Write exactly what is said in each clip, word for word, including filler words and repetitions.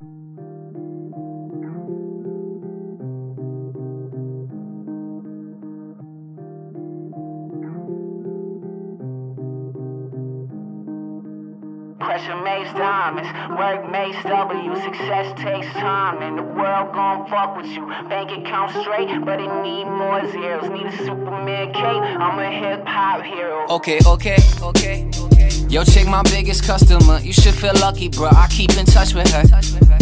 Pressure makes diamonds, work makes W, success takes time, and the world gon' fuck with you. Bank account straight, but it need more zeros. Need a Superman cape, I'm a hip-hop hero. Okay, okay, okay, okay. Yo, check my biggest customer, you should feel lucky, bro. I keep in touch with her.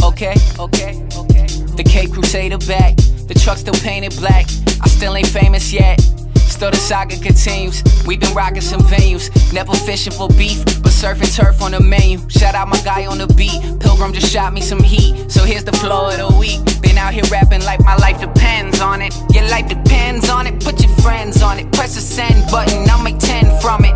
Okay, okay, okay. The Cape Crusader back, the truck still painted black. I still ain't famous yet, still the saga continues. We been rocking some venues, never fishing for beef, but surfing turf on the menu. Shout out my guy on the beat, Pilgrim just shot me some heat. So here's the flow of the week. Been out here rapping like my life depends on it. Your life depends on it, put your friends on it. Press the send button, I'll make ten from it.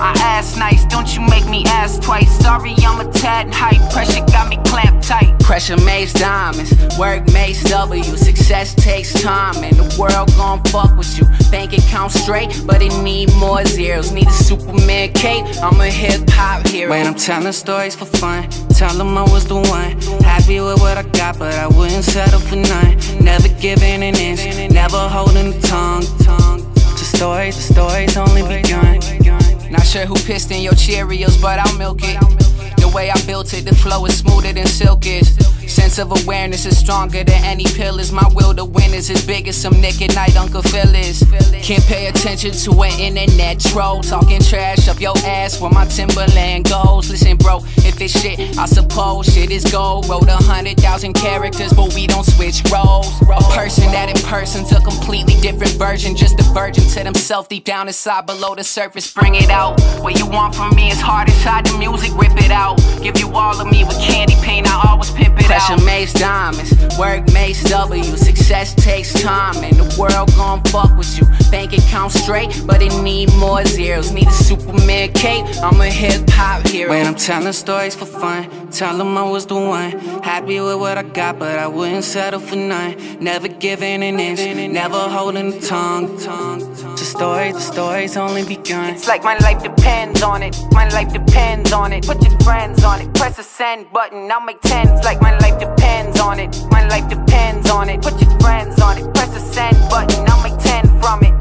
I ass nice, don't you make me ask twice. Sorry, I'm a tad hype, pressure got me clamped tight. Pressure makes diamonds, work makes W, success takes time, and the world gon' fuck with you. Bank account straight, but it need more zeros. Need a Superman cape, I'm a hip-hop hero. When I'm telling stories for fun, tell them I was the one. Happy with what I got, but I wouldn't settle for none. Never giving an inch, never holding the tongue. The stories, the stories only begun. Not sure who pissed in your Cheerios, but I'll milk it. The way I built it, the flow is smoother than silk is. Sense of awareness is stronger than any pillars. My will to win is as big as some Nick at Night Uncle Phil is. Can't pay attention to an internet troll talking trash up your ass where my Timberland goes. Listen bro, if it's shit, I suppose shit is gold. Wrote a hundred thousand characters, but we don't switch roles. A person that in person's a completely different version, just a virgin to themselves deep down inside, below the surface. Bring it out. What you want from me is hard inside the music, rip it out. Give you all of me with candy paint, I always pimp it out. Pressure makes diamonds, work makes W, success takes time, and the world gon' fuck with you. Bank account straight, but it need more zeros. Need a Superman cape, I'm a hip-hop hero. When I'm telling stories for fun, tell them I was the one. Happy with what I got, but I wouldn't settle for none. Never giving an inch, never holding the tongue. The stories, the stories only begun. It's like my life depends on it, my life depends on it. Put your friends on it, press the send button, I'll make tens like my life depends on it, my life depends on it. Put your friends on it, press the send button, I'll make ten from it.